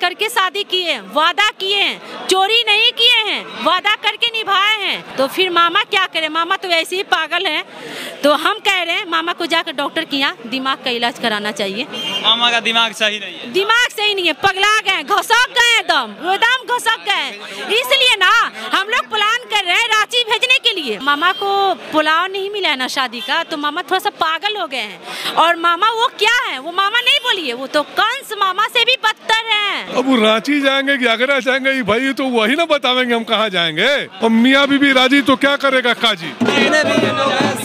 करके शादी किए हैं, वादा किए हैं, चोरी नहीं किए हैं, वादा करके निभाए हैं। तो फिर मामा क्या करे, मामा तो ऐसे ही पागल हैं। तो हम कह रहे हैं मामा को जाकर डॉक्टर के यहाँ दिमाग का इलाज कराना चाहिए। मामा का दिमाग सही नहीं है, दिमाग सही नहीं है, पगला गए, घसक गए, एकदम घसक गए। इसलिए ना हम लोग प्लान कर रहे हैं रांची भेजने के लिए। मामा को पुलाव नहीं मिला है ना शादी का, तो मामा थोड़ा सा पागल हो गए हैं। और मामा वो क्या है, वो मामा नहीं बोलिए, वो तो कंस मामा से भी बदतर है। अब वो रांची जाएंगे कि आगरा जाएंगे, भाई तो वही ना बतावेंगे हम कहाँ जाएंगे। और मियाँ बीबी राजी तो क्या करेगा काजी,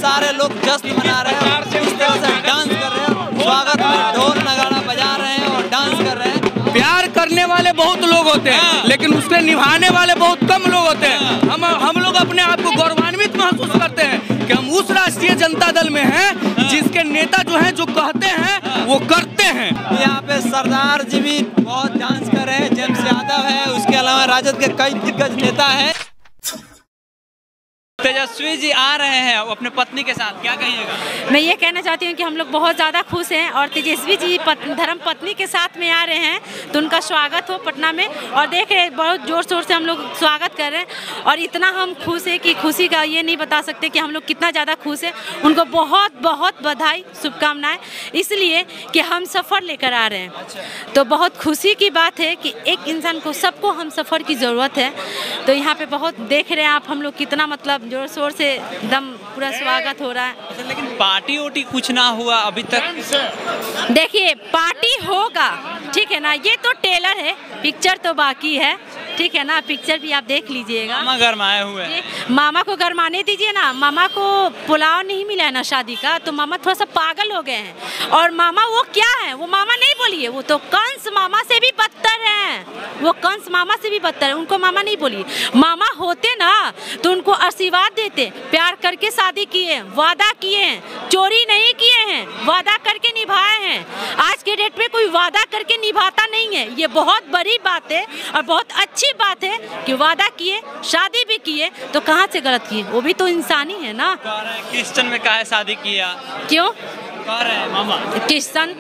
सारे लोग जश्न मना रहे हैं, डांस कर रहे हैं, स्वागत में ढोल नगाड़ा बजा रहे हैं और डांस कर रहे हैं। प्यार करने वाले बहुत लोग होते हैं, लेकिन उसने निभाने वाले बहुत कम लोग होते हैं। हम लोग अपने आप को गौरवान्वित महसूस करते हैं कि हम उस राष्ट्रीय जनता दल में हैं जिसके नेता जो हैं, जो कहते हैं वो करते हैं। यहाँ पे सरदार जी भी बहुत डांस कर रहे हैं, जेम्स यादव है, उसके अलावा राजद के कई दिग्गज नेता है। तेजस्वी जी आ रहे हैं अपने पत्नी के साथ, क्या कहिएगा? मैं ये कहना चाहती हूँ कि हम लोग बहुत ज़्यादा खुश हैं और तेजस्वी जी धर्म पत्नी के साथ में आ रहे हैं, तो उनका स्वागत हो पटना में। और देख रहे हैं बहुत जोर शोर से हम लोग स्वागत कर रहे हैं और इतना हम खुश हैं कि खुशी का ये नहीं बता सकते कि हम लोग कितना ज़्यादा खुश हैं। उनको बहुत बहुत बधाई, शुभकामनाएँ, इसलिए कि हम सफ़र लेकर आ रहे हैं। तो बहुत खुशी की बात है कि एक इंसान को, सबको हम सफ़र की ज़रूरत है। तो यहाँ पर बहुत देख रहे हैं आप हम लोग कितना, मतलब जोर शोर से एकदम पूरा स्वागत हो रहा है। लेकिन पार्टी ओटी कुछ ना हुआ अभी तक? देखिए पार्टी होगा, ठीक है ना, ये तो टेलर है, पिक्चर तो बाकी है, ठीक है ना, पिक्चर भी आप देख लीजिएगा। मामा गरमाए हुए हैं, मामा को गरमाने दीजिए ना। मामा को पुलाव नहीं मिला है ना शादी का, तो मामा थोड़ा सा पागल हो गए हैं। और मामा वो क्या है, वो मामा नहीं बोलिए, वो तो कंस मामा से भी बदतर है, वो कंस मामा से भी बदतर है, उनको मामा नहीं बोलिए। मामा होते ना तो उनको आशीर्वाद देते, प्यार करके शादी किए, वादा किए हैं, चोरी नहीं किए हैं, वादा करके निभाए हैं। आज के डेट में कोई वादा करके निभाता नहीं है, ये बहुत बड़ी बात है और बहुत अच्छी बात है कि वादा किए, शादी भी किए, तो कहाँ से गलत किए, वो भी तो इंसान ही है ना। क्रिश्चियन में काहे शादी किया, क्यों मामा क्रिश्चियन,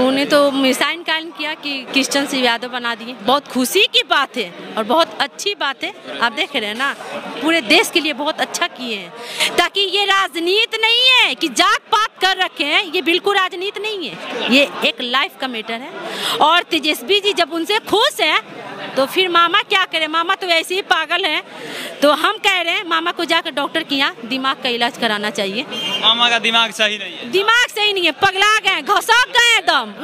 उन्हें तो मिसाइन कायन किया कि क्रिश्चियन से यादव बना दिए। बहुत खुशी की बात है और बहुत अच्छी बात है, आप देख रहे हैं ना, पूरे देश के लिए बहुत अच्छा किए हैं, ताकि ये राजनीति नहीं है कि जात पात कर रखे हैं, ये बिल्कुल राजनीति नहीं है, ये एक लाइफ का मैटर है। और तेजस्वी जी जब उनसे खुश हैं तो फिर मामा क्या करे, मामा तो ऐसे ही पागल हैं। तो हम कह रहे हैं मामा को जाकर डॉक्टर के यहाँ दिमाग का इलाज कराना चाहिए। मामा का दिमाग सही नहीं है, दिमाग सही नहीं है, पगला गए, घसक गए, एकदम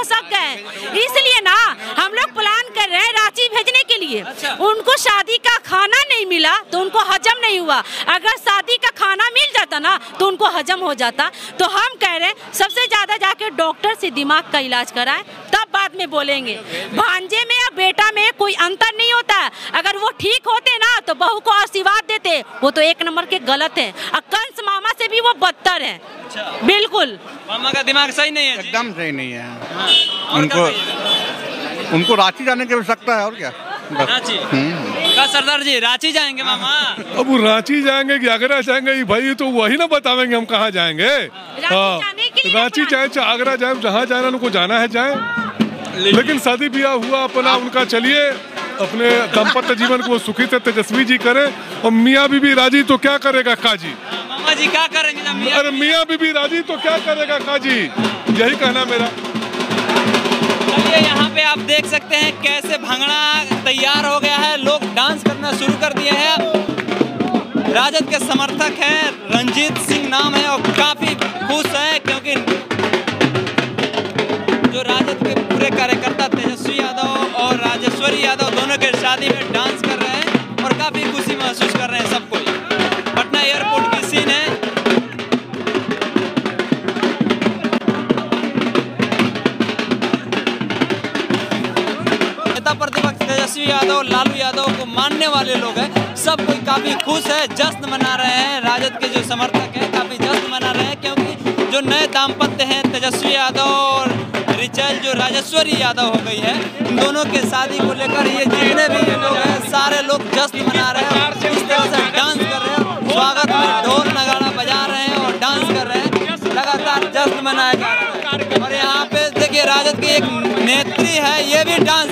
घसक गए। इसलिए ना हम लोग प्लान कर रहे हैं रांची भेजने के लिए। उनको शादी का खाना नहीं मिला तो उनको हजम नहीं हुआ, अगर शादी का खाना मिल जाता ना तो उनको हजम हो जाता। तो हम कह रहे हैं सबसे ज्यादा जाके डॉक्टर से दिमाग का इलाज कराएं, तब बाद में बोलेंगे। भांजे में या बेटा में कोई अंतर नहीं होता, अगर वो ठीक होते ना तो बहू को आशीर्वाद देते, वो तो एक नंबर के गलत है और कंस मामा से भी वो बदतर है। बिल्कुल मामा का दिमाग सही नहीं है, एकदम सही नहीं है। हाँ। उनको रांची जाने की आवश्यकता है और क्या, रांची सरदार जी रांची जाएंगे मामा। अब वो रांची जाएंगे कि आगरा जाएंगे, भाई तो वही ना बतावेंगे हम कहाँ जाएंगे। रांची जाए चाहे आगरा जाए, जहाँ जाना उनको जाना है जाए, लेकिन शादी ब्याह हुआ अपना उनका, चलिए अपने दाम्पत्य जीवन को सुखी से तेजस्वी जी करें। और मियाँ बीबी राजी तो क्या करेगा काजी, मामा जी क्या करेंगे, अरे मियाँ बीबी राजी तो क्या करेगा काजी, यही कहना मेरा। यहाँ पे आप देख सकते हैं कैसे भांगड़ा तैयार हो गया है, लोग डांस करना शुरू कर दिए हैं। राजद के समर्थक हैं, रंजीत सिंह नाम है, और काफी खुश है क्योंकि जो राजद के पूरे कार्यकर्ता तेजस्वी यादव और राजेश्वरी यादव दोनों के शादी में डांस कर रहे हैं और काफी खुशी महसूस कर रहे हैं सब कोई। पटना एयरपोर्ट की सीन है, प्रतिपक्ष तेजस्वी यादव, लालू यादव को मानने वाले लोग हैं, सब कोई काफी खुश है, जश्न मना रहे हैं। राजद के जो समर्थक हैं काफी जश्न मना रहे हैं क्योंकि जो नए दाम्पत्य हैं तेजस्वी यादव और रिचल जो राजेश्वरी यादव हो गई है, इन दोनों के शादी को लेकर ये जितने भी लोग हैं सारे लोग जश्न मना रहे हैं, इस तरह से डांस कर रहे हैं, स्वागत में ढोल नगाड़ा बजा रहे हैं और डांस कर रहे हैं, लगातार जश्न मनाया जा रहा है। और यहाँ पे देखिए राजद की एक नेत्री है, ये भी डांस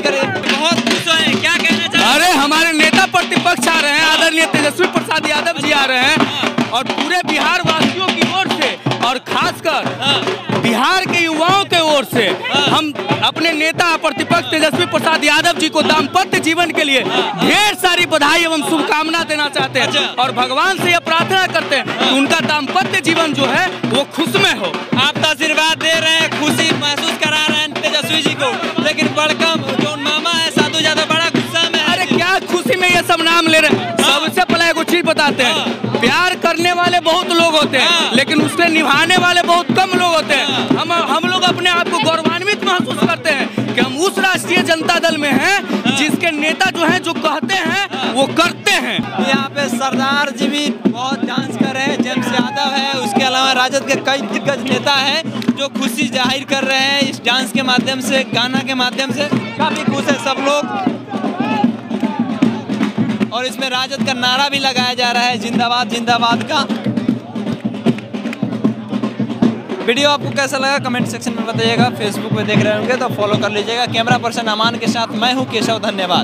लिए तेजस्वी प्रसाद यादव जी आ रहे हैं और पूरे बिहार वासियों की ओर से और खासकर बिहार के युवाओं के ओर से हम अपने नेता प्रतिपक्ष तेजस्वी प्रसाद यादव जी को दाम्पत्य जीवन के लिए ढेर सारी बधाई एवं शुभकामना देना चाहते हैं और भगवान से यह प्रार्थना करते हैं कि उनका दाम्पत्य जीवन जो है वो खुश में हो। आपका आशीर्वाद दे रहे हैं, खुशी महसूस करा रहे हैं तेजस्वी जी को, लेकिन बड़का जो मामा है साधु यादव बड़ा गुस्सा में। अरे क्या खुशी में ये सब नाम ले रहे हैं। सबसे पहले कुछ चीज बताते हैं, प्यार करने वाले बहुत लोग होते हैं लेकिन उससे निभाने वाले बहुत कम लोग होते हैं। हम लोग अपने आप को गौरवान्वित महसूस करते हैं कि हम उस राष्ट्रीय जनता दल में हैं जिसके नेता जो हैं जो कहते हैं वो करते हैं। यहाँ पे सरदार जी भी बहुत डांस कर रहे हैं, जेम्स यादव है, उसके अलावा राजद के कई दिग्गज नेता है जो खुशी जाहिर कर रहे हैं इस डांस के माध्यम से, गाना के माध्यम से। काफी खुश है सब लोग और इसमें राजद का नारा भी लगाया जा रहा है, जिंदाबाद जिंदाबाद का। वीडियो आपको कैसा लगा कमेंट सेक्शन में बताइएगा। फेसबुक पे देख रहे होंगे तो फॉलो कर लीजिएगा। कैमरा पर्सन अमान के साथ मैं हूं केशव, धन्यवाद।